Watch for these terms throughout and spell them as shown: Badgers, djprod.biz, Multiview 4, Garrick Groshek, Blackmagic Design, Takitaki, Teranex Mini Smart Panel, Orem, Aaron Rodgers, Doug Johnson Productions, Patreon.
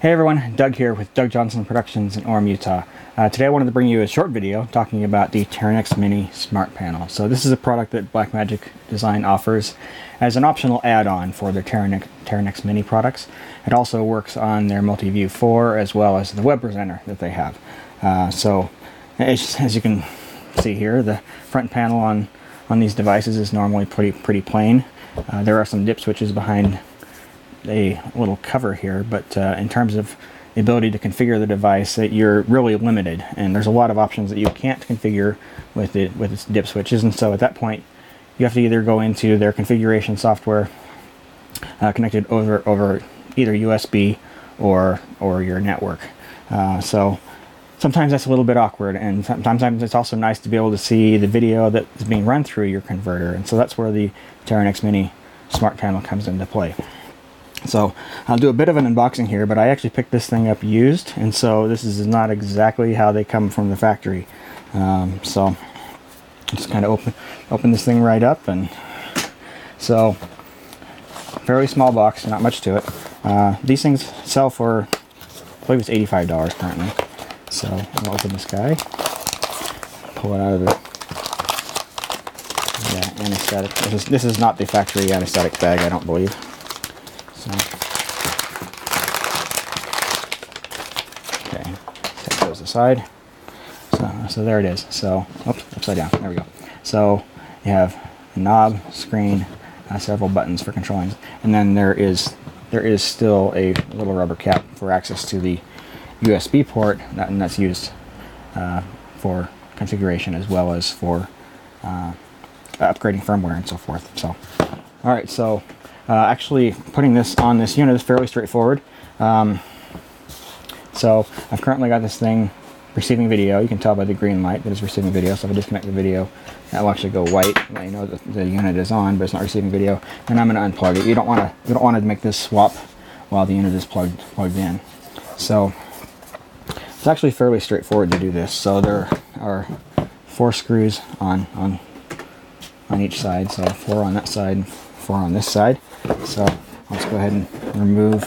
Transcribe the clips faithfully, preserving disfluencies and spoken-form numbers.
Hey everyone, Doug here with Doug Johnson Productions in Orem, Utah. Uh, today I wanted to bring you a short video talking about the Teranex Mini Smart Panel. So this is a product that Blackmagic Design offers as an optional add-on for their Teranex, Teranex Mini products. It also works on their Multiview four as well as the web presenter that they have. Uh, so as, as you can see here, the front panel on, on these devices is normally pretty, pretty plain. Uh, there are some dip switches behind a little cover here, but uh, in terms of the ability to configure the device, that you're really limited, and there's a lot of options that you can't configure with it with its dip switches. And so at that point you have to either go into their configuration software uh, connected over over either U S B or or your network. Uh, so sometimes that's a little bit awkward, and sometimes it's also nice to be able to see the video that's being run through your converter, and so that's where the Teranex Mini Smart Panel comes into play. So I'll do a bit of an unboxing here, but I actually picked this thing up used, and so this is not exactly how they come from the factory. Um, so just kind of open open this thing right up, and so fairly small box, not much to it. Uh, these things sell for, I believe it's eighty-five dollars currently. So I'll open this guy, pull it out of the yeah, anesthetic. This is, this is not the factory anesthetic bag, I don't believe. So, okay, take those aside. So, so there it is. So, oops, upside down. There we go. So you have a knob, screen, uh, several buttons for controlling, and then there is there is still a little rubber cap for access to the U S B port, and that's used uh, for configuration as well as for uh, upgrading firmware and so forth. So, all right, so. Uh, actually putting this on this unit is fairly straightforward. Um, so I've currently got this thing receiving video. You can tell by the green light that it's receiving video. So if I disconnect the video, that will actually go white. Let you know that the unit is on, but it's not receiving video. And I'm going to unplug it. You don't want to. You don't want to make this swap while the unit is plugged plugged in. So it's actually fairly straightforward to do this. So there are four screws on on on each side. So four on that side, four on this side. So let's go ahead and remove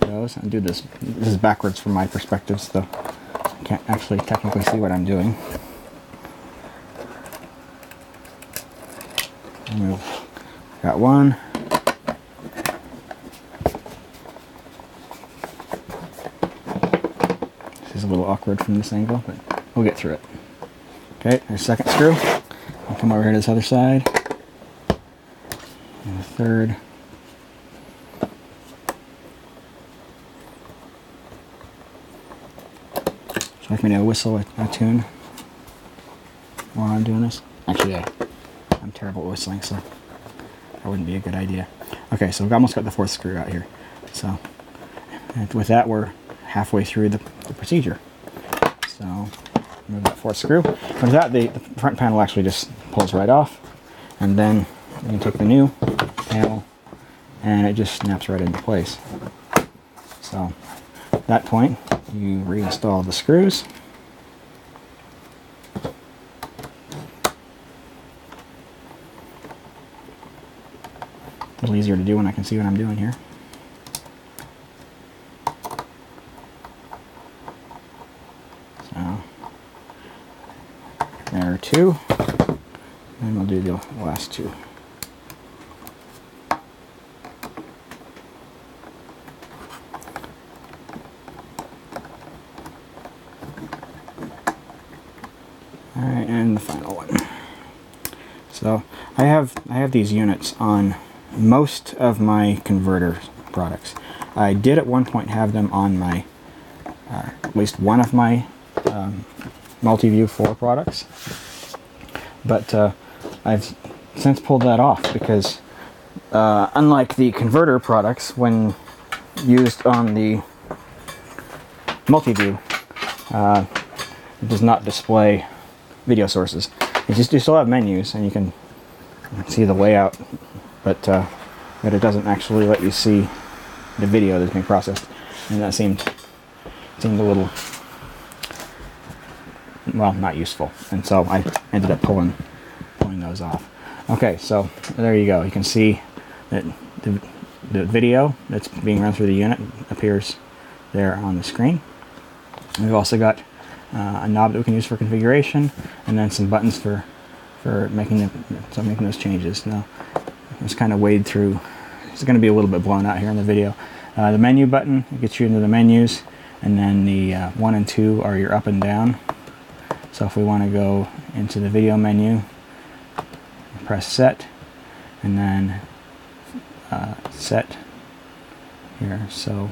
those and do this. This is backwards from my perspective, so I can't actually technically see what I'm doing. Remove. Got one. This is a little awkward from this angle, but we'll get through it. Okay, there's a second screw. I'll come over here to this other side. And the third. Try for me to whistle a, a tune while I'm doing this. Actually, I, I'm terrible at whistling, so that wouldn't be a good idea. Okay, so we've almost got the fourth screw out here. So and with that, we're halfway through the, the procedure. So remove that fourth screw. With that, the, the front panel actually just pulls right off, and then you can take the new panel and it just snaps right into place. So at that point you reinstall the screws. A little easier to do when I can see what I'm doing here. So there are two, and we'll do the last two. And the final one. So I have I have these units on most of my converter products. I did at one point have them on my uh, at least one of my um, Multiview four products, but uh, I've since pulled that off because uh, unlike the converter products, when used on the Multiview, uh, it does not display video sources. You just you still have menus, and you can see the layout, but uh, but it doesn't actually let you see the video that's being processed, and that seemed seemed a little, well, not useful, and so I ended up pulling pulling those off. Okay, so there you go. You can see that the the video that's being run through the unit appears there on the screen. And we've also got uh, a knob that we can use for configuration, and then some buttons for for making the, so making those changes. Now, just kind of wade through. It's going to be a little bit blown out here in the video. Uh, the menu button gets you into the menus, and then the uh, one and two are your up and down. So if we want to go into the video menu, press set, and then uh, set here. So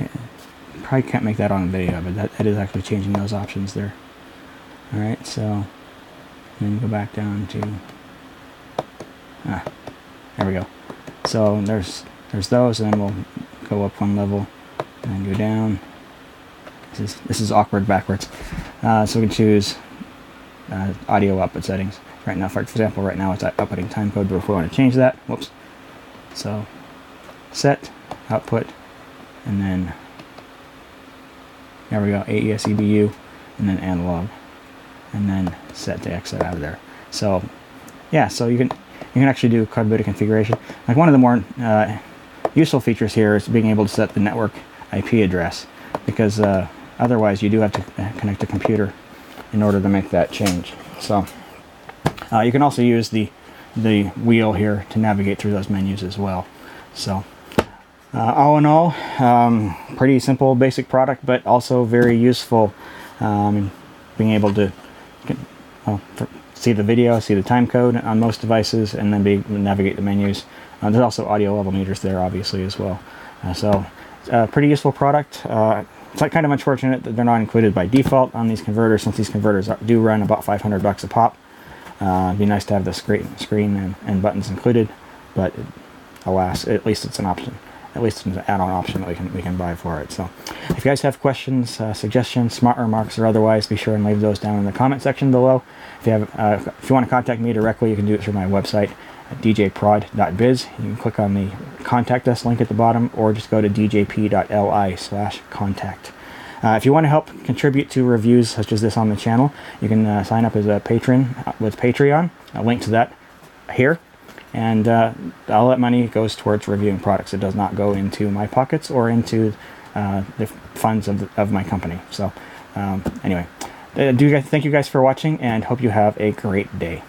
yeah, probably can't make that on video, but that, that is actually changing those options there. All right, so then go back down to ah, there we go. So there's there's those, and then we'll go up one level and go down. This is this is awkward backwards. Uh, so we can choose uh, audio output settings. Right now, for example, right now it's outputting time code, but if we want to change that, whoops. So set output, and then there we go, A E S E B U, and then analog, and then set to exit out of there. So yeah, so you can you can actually do quite a bit of configuration. Like one of the more uh, useful features here is being able to set the network I P address, because uh, otherwise you do have to connect a computer in order to make that change. So uh, you can also use the the wheel here to navigate through those menus as well. So uh, all in all, um, pretty simple basic product, but also very useful, um, being able to well, see the video, see the time code on most devices, and then be navigate the menus. Uh, there's also audio level meters there obviously as well. Uh, so uh, pretty useful product. Uh, it's like kind of unfortunate that they're not included by default on these converters, since these converters are, do run about five hundred bucks a pop. Uh, it'd be nice to have the screen, screen and, and buttons included, but it, alas, at least it's an option. At least it's an add-on option that we can we can buy for it. So, if you guys have questions, uh, suggestions, smart remarks, or otherwise, be sure and leave those down in the comment section below. If you have, uh, if you want to contact me directly, you can do it through my website at d j prod dot biz. You can click on the contact us link at the bottom, or just go to d j p dot l i slash contact. Uh, if you want to help contribute to reviews such as this on the channel, you can uh, sign up as a patron with Patreon. A link to that here. And uh, all that money goes towards reviewing products. It does not go into my pockets or into uh, the funds of, the, of my company. So um, anyway, I do thank you guys for watching, and hope you have a great day.